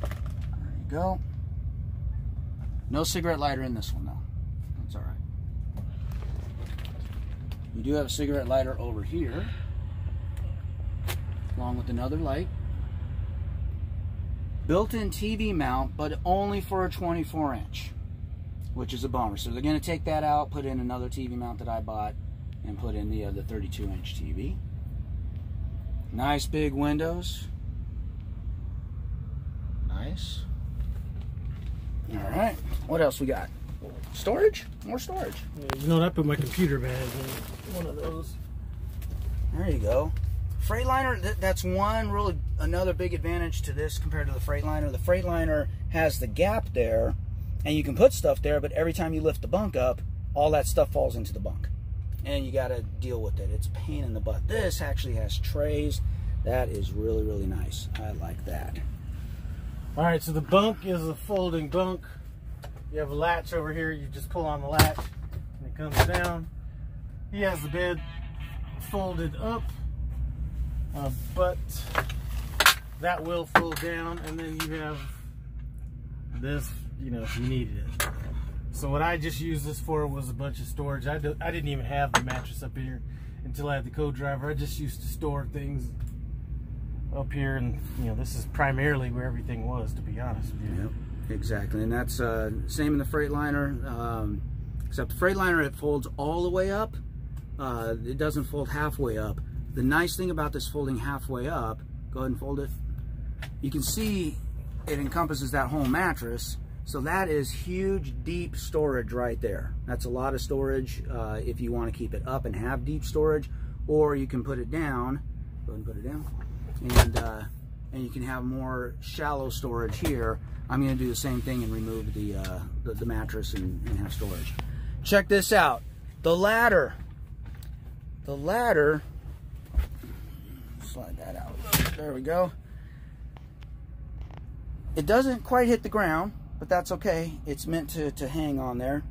There you go. No cigarette lighter in this one, though. That's all right. You do have a cigarette lighter over here, along with another light. Built-in T V mount, but only for a twenty-four inch, which is a bummer. So they're going to take that out, put in another T V mount that I bought, and put in the other thirty-two inch T V. Nice big windows. Nice. All right. What else we got? Storage? More storage. Yeah, you know what? I put my computer bag in one of those. There you go. Freightliner, th that's one really, another big advantage to this compared to the Freightliner. The Freightliner has the gap there, and you can put stuff there, but every time you lift the bunk up, all that stuff falls into the bunk. And you got to deal with it. It's a pain in the butt. This actually has trays. That is really, really nice. I like that. All right, so the bunk is a folding bunk. You have a latch over here. You just pull on the latch, and it comes down. He has the bed folded up, uh, but that will fold down. And then you have this, you know, if you needed it. So what I just used this for was a bunch of storage. I, do, I didn't even have the mattress up here until I had the co-driver. I just used to store things up here, and you know, this is primarily where everything was, to be honest with you. Yep, exactly. And that's uh, same in the Freightliner, um, except the Freightliner, it folds all the way up. Uh, it doesn't fold halfway up. The nice thing about this folding halfway up, go ahead and fold it. You can see it encompasses that whole mattress. So that is huge, deep storage right there. That's a lot of storage uh, if you want to keep it up and have deep storage, or you can put it down. Go ahead and put it down. And, uh, and you can have more shallow storage here. I'm going to do the same thing and remove the, uh, the, the mattress and, and have storage. Check this out. The ladder. The ladder. Slide that out. There we go. It doesn't quite hit the ground, but that's okay. It's meant to, to hang on there.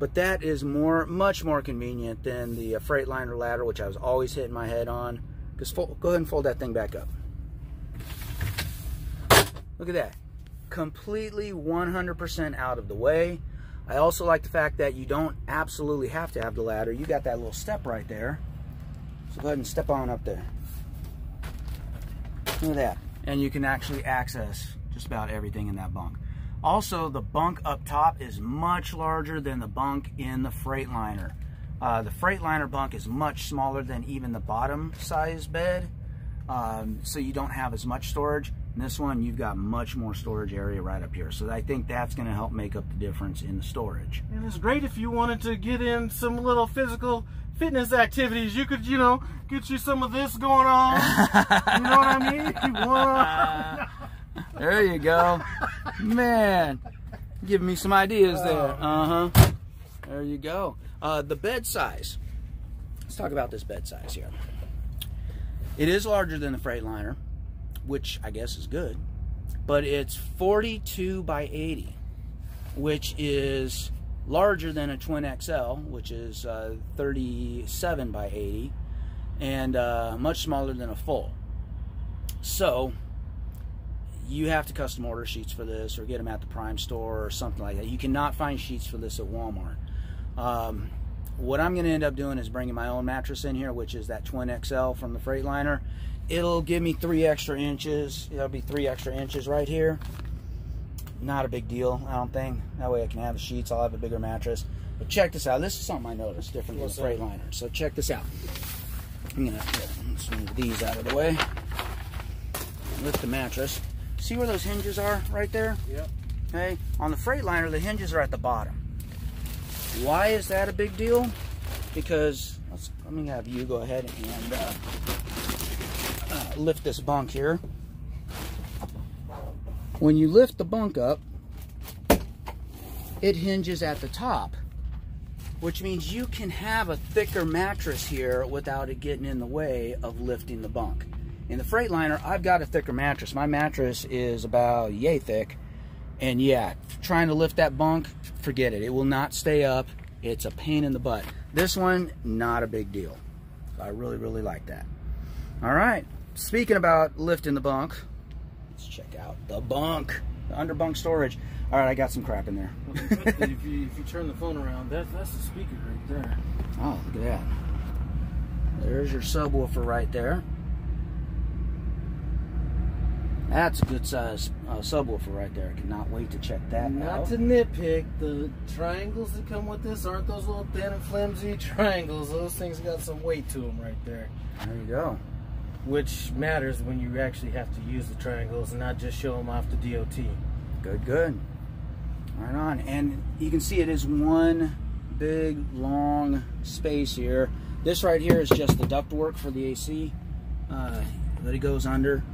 But that is more, much more convenient than the uh, Freightliner ladder, which I was always hitting my head on. Just fold, go ahead and fold that thing back up. Look at that. Completely one hundred percent out of the way. I also like the fact that you don't absolutely have to have the ladder. You got that little step right there. So go ahead and step on up there. Look at that. And you can actually access just about everything in that bunk. Also, the bunk up top is much larger than the bunk in the Freightliner. Uh, the Freightliner bunk is much smaller than even the bottom size bed, um, so you don't have as much storage. In this one, you've got much more storage area right up here. So I think that's going to help make up the difference in the storage. And it's great if you wanted to get in some little physical fitness activities. You could, you know, get you some of this going on. You know what I mean? You want... There you go. Man, giving me some ideas there. Uh-huh. There you go. Uh, the bed size. Let's talk about this bed size here. It is larger than the Freightliner, which I guess is good, but it's forty-two by eighty, which is larger than a Twin X L, which is uh, thirty-seven by eighty, and uh, much smaller than a full. So you have to custom order sheets for this, or get them at the Prime store or something like that. You cannot find sheets for this at Walmart. Um, What I'm going to end up doing is bringing my own mattress in here, which is that Twin X L from the Freightliner. It'll give me three extra inches. It'll be three extra inches right here. Not a big deal, I don't think. That way I can have the sheets. I'll have a bigger mattress. But check this out. This is something I noticed different than the Freightliner. So check this out. I'm going to move these out of the way. Lift the mattress. See where those hinges are right there? Yep. Okay. On the Freightliner, the hinges are at the bottom. Why is that a big deal? Because, let's, let me have you go ahead and uh, uh, lift this bunk here. When you lift the bunk up, it hinges at the top, which means you can have a thicker mattress here without it getting in the way of lifting the bunk. In the Freightliner, I've got a thicker mattress. My mattress is about yay thick. And yeah, trying to lift that bunk, forget it. It will not stay up. It's a pain in the butt. This one, not a big deal. I really, really like that. All right, speaking about lifting the bunk, let's check out the bunk, the underbunk storage. All right, I got some crap in there. if, you, if you turn the phone around, that, that's the speaker right there. Oh, look at that. There's your subwoofer right there. That's a good size uh, subwoofer right there. I cannot wait to check that Not out. Not to nitpick, the triangles that come with this aren't those little thin and flimsy triangles. Those things got some weight to them right there. There you go. Which matters when you actually have to use the triangles and not just show them off to D O T. Good, good. Right on. And you can see it is one big, long space here. This right here is just the ductwork for the A C uh, that it goes under.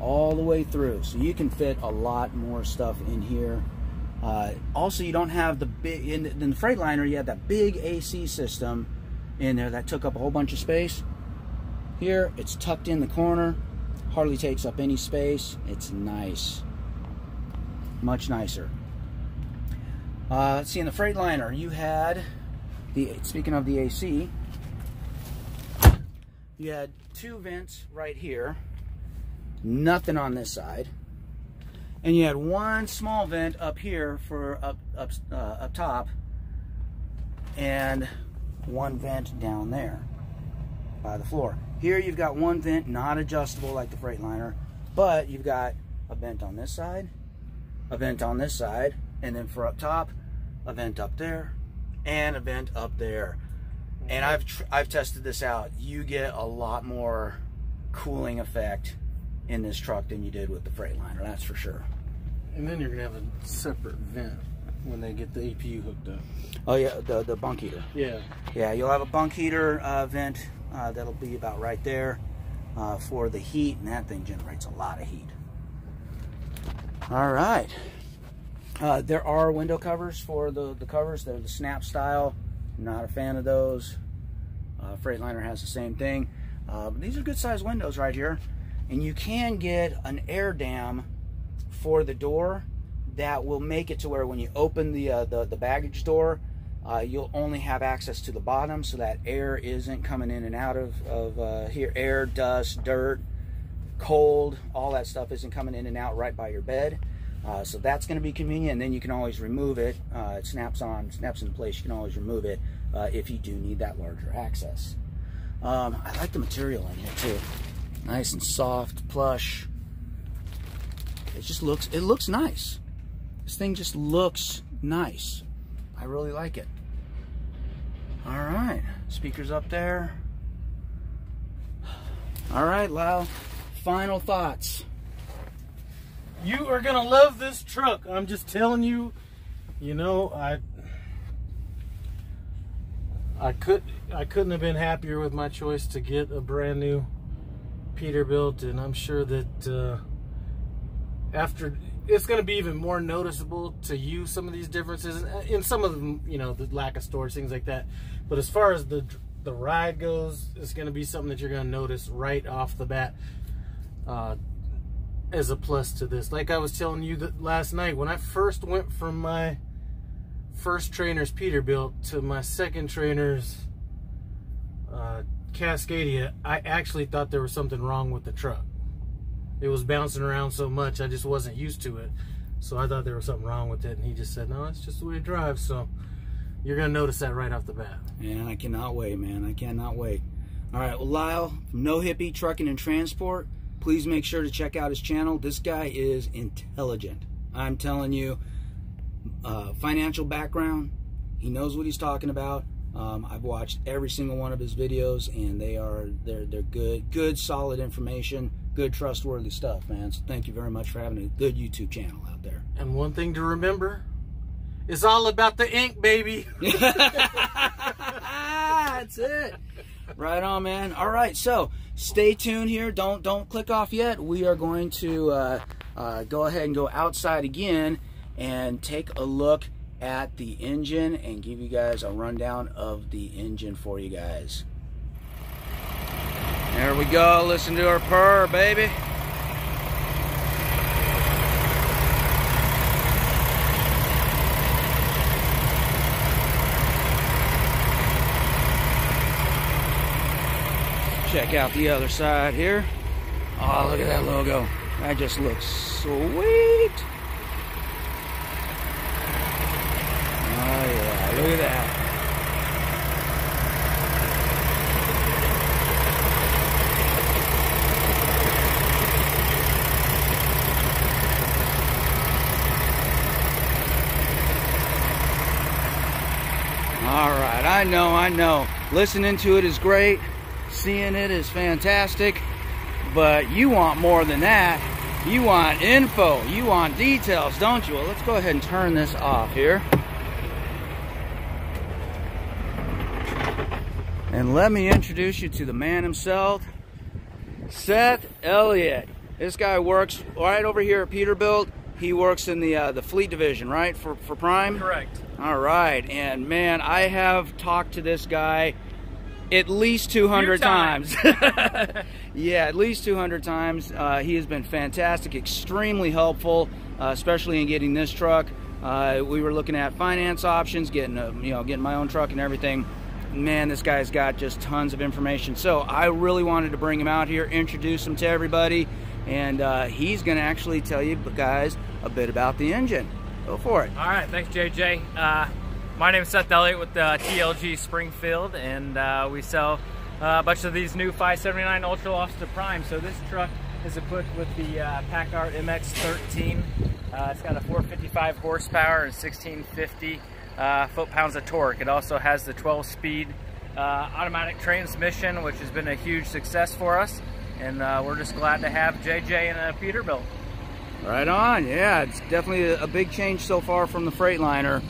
All the way through, so you can fit a lot more stuff in here. Uh, also, you don't have the big in the, in the Freightliner. You had that big A C system in there that took up a whole bunch of space. Here, it's tucked in the corner, hardly takes up any space. It's nice, much nicer. Uh, let's see, in the Freightliner, you had the speaking of the A C, you had two vents right here. Nothing on this side, and you had one small vent up here for up up uh, up top, and one vent down there by the floor. Here you've got one vent, not adjustable like the Freightliner, but you've got a vent on this side, a vent on this side, and then for up top, a vent up there, and a vent up there. And I've tr I've tested this out. You get a lot more cooling effect in this truck than you did with the Freightliner, that's for sure. And then you're gonna have a separate vent when they get the A P U hooked up. Oh yeah, the, the bunk heater. Yeah. Yeah, you'll have a bunk heater uh, vent uh, that'll be about right there uh, for the heat, and that thing generates a lot of heat. All right. Uh, there are window covers for the, the covers. They're the snap style. I'm not a fan of those. Uh, Freightliner has the same thing. Uh, but these are good sized windows right here. And you can get an air dam for the door that will make it to where when you open the uh, the, the baggage door, uh, you'll only have access to the bottom, so that air isn't coming in and out of, of uh, here. Air, dust, dirt, cold, all that stuff isn't coming in and out right by your bed. Uh, so that's going to be convenient. And then you can always remove it. Uh, it snaps on, snaps into place. You can always remove it uh, if you do need that larger access. Um, I like the material in here too. Nice and soft, plush. It just looks, it looks nice. This thing just looks nice. I really like it. All right, speakers up there. All right, Lyle, final thoughts. You are gonna love this truck. I'm just telling you, you know, I, I, could, I couldn't have been happier with my choice to get a brand new Peterbilt, and I'm sure that uh, after it's going to be even more noticeable to you, some of these differences in some of them, you know, the lack of storage, things like that. But as far as the the ride goes, it's going to be something that you're going to notice right off the bat uh, as a plus to this. Like I was telling you that last night, when I first went from my first trainer's Peterbilt to my second trainer's uh, Cascadia, I actually thought there was something wrong with the truck. It was bouncing around so much, I just wasn't used to it. So I thought there was something wrong with it, and he just said, no, it's just the way it drives. So You're going to notice that right off the bat. Yeah, I cannot wait, man. I cannot wait. All right, well, Lyle, No Hippie Trucking and Transport, please make sure to check out his channel. This guy is intelligent. I'm telling you, uh, financial background, he knows what he's talking about. Um, I've watched every single one of his videos, and they are they're they're good, good, solid information, good, trustworthy stuff, man. So thank you very much for having a good YouTube channel out there. And one thing to remember, it's all about the ink, baby. That's it. Right on, man. All right, so stay tuned here. Don't don't click off yet. We are going to uh, uh, go ahead and go outside again and take a look at the engine and give you guys a rundown of the engine for you guys. There we go. Listen to her purr, baby. Check out the other side here. Oh, look at that logo. That just looks sweet. Look at that. All right, I know, I know. Listening to it is great. Seeing it is fantastic. But you want more than that. You want info. You want details, don't you? Well, let's go ahead and turn this off here. And let me introduce you to the man himself, Seth Elliott. This guy works right over here at Peterbilt. He works in the uh, the fleet division, right, for, for Prime? Correct. All right, and man, I have talked to this guy at least two hundred times. Yeah, at least two hundred times. Uh, he has been fantastic, extremely helpful, uh, especially in getting this truck. Uh, we were looking at finance options, getting a, you know, getting my own truck and everything. Man, this guy's got just tons of information. So I really wanted to bring him out here, introduce him to everybody, and uh, he's going to actually tell you guys a bit about the engine. Go for it. All right. Thanks, J J. Uh, my name is Seth Elliott with uh, T L G Springfield, and uh, we sell uh, a bunch of these new five seventy-nine Ultralofts to Prime. So this truck is equipped with the uh, Paccar M X thirteen. Uh, it's got a four fifty-five horsepower and sixteen fifty. Uh, foot-pounds of torque. It also has the twelve-speed uh, automatic transmission, which has been a huge success for us, and uh, we're just glad to have J J and a Peterbilt. Right on. Yeah, it's definitely a big change so far from the Freightliner,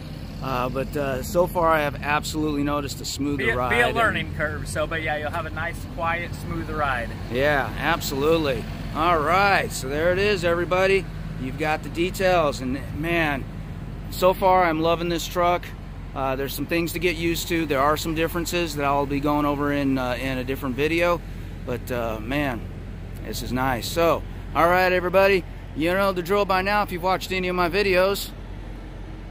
uh, but uh, so far I have absolutely noticed a smoother be a, ride. Be a learning and, curve, so but yeah, you'll have a nice, quiet, smooth ride. Yeah, absolutely. All right, so there it is, everybody. You've got the details, and man, so far, I'm loving this truck. Uh, there's some things to get used to. There are some differences that I'll be going over in uh, in a different video. But uh, man, this is nice. So, all right, everybody, you know the drill by now. If you've watched any of my videos,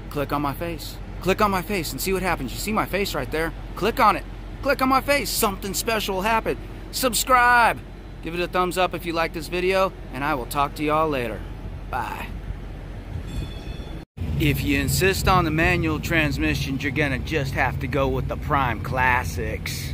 click on my face. Click on my face and see what happens. You see my face right there? Click on it. Click on my face. Something special will happen. Subscribe. Give it a thumbs up if you like this video, and I will talk to y'all later. Bye. If you insist on the manual transmission, you're gonna just have to go with the Prime Classics.